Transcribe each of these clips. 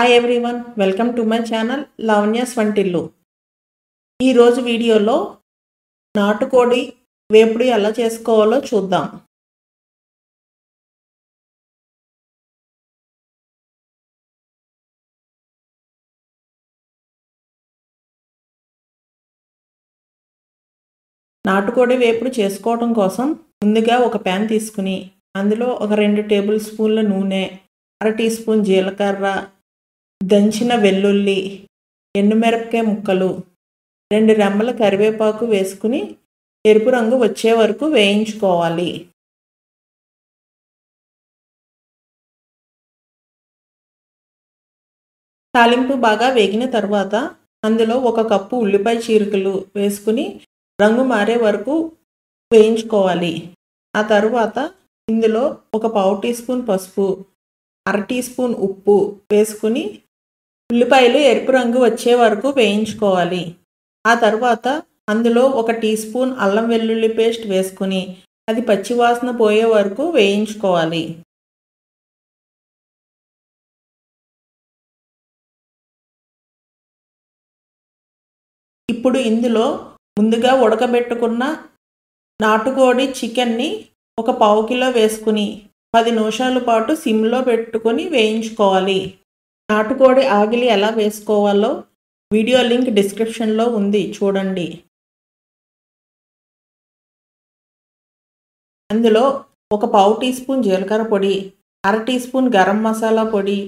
Hi everyone, welcome to my channel Lavanya's Vantillu. Ee roju video lo natukodi vepudu ella chesukovalo chuddam. నాటుకోడి వేపుడు చేసుకోవడం కోసం ముందుగా ఒక pan తీసుకుని అందులో ఒక 2 టేబుల్ స్పూన్ల నూనె, 1/2 టీ స్పూన్ జీలకర్ర, దంచిన వెల్లుల్లి, ఎండుమిరపకాయ ముక్కలు, 2 రెమ్మల కరివేపాకు వేసుకుని ఎరుపు రంగు వచ్చే వరకు వేయించుకోవాలి. తాలింపు బాగా వేగిన తర్వాత అందులో ఒక కప్పు ఉల్లిపాయ చీలికలు వేసుకుని రంగు మారే వరకు వేయించుకోవాలి. ఆ తర్వాత ఇందులో ఒక 1/2 టీ స్పూన్ పసుపు, 1/2 టీ స్పూన్ ఉప్పు వేసుకుని ఉల్లిపాయలు ఎరుపు రంగు వచ్చే వరకు వేయించుకోవాలి. ఆ తర్వాత అందులో ఒక టీ స్పూన్ అల్లం వెల్లుల్లి పేస్ట్ వేసుకుని అది పచ్చి వాసన పోయే వరకు వేయించుకోవాలి. ఇప్పుడు ఇందులో ముందుగా ఉడకబెట్టుకున్న నాటుకోడి చికెన్ ని ఒక 1/2 కిలో వేసుకుని 10 నిమిషాల పాటు సిమ్ లో పెట్టుకొని వేయించుకోవాలి. నాటుకోడి ఆగిలి ఎలా వేసుకోవాలో వీడియో లింక్ డిస్క్రిప్షన్ లో ఉంది, చూడండి. అందులో ఒక 1/2 టీ స్పూన్ జీలకర్ర పొడి, 1/2 టీ స్పూన్ గరం మసాలా పొడి,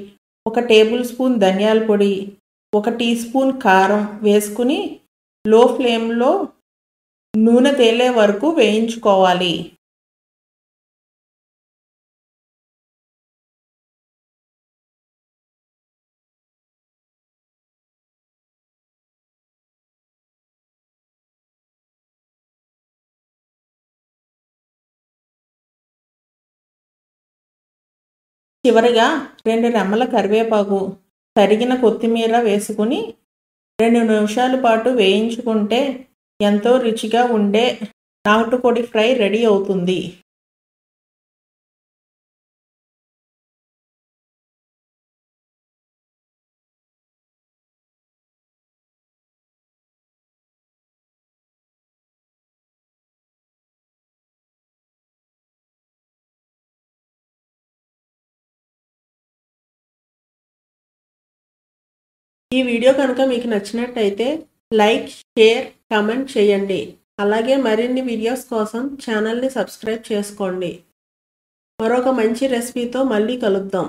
1 టేబుల్ స్పూన్ ధనియాల పొడి, 1 టీ స్పూన్ కారం వేసుకుని లో ఫ్లేమ్ లో నూనె తేలే వరకు వేయించుకోవాలి. చివరిగా 2 రెమ్మల కరివేపాకు, తరిగిన కొత్తిమీర వేసుకుని 2 నిమిషాల పాటు వేయించుకుంటే ఎంతో రుచిగా ఉండే నాటుకోడి ఫ్రై రెడీ అవుతుంది. ఈ వీడియో కనుక మీకు నచ్చినట్లయితే లైక్, షేర్, కామెంట్ చేయండి. అలాగే మరిన్ని వీడియోస్ కోసం ఛానల్ని సబ్స్క్రైబ్ చేసుకోండి. మరొక మంచి రెసిపీతో మళ్ళీ కలుద్దాం.